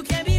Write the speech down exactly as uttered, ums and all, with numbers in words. you can be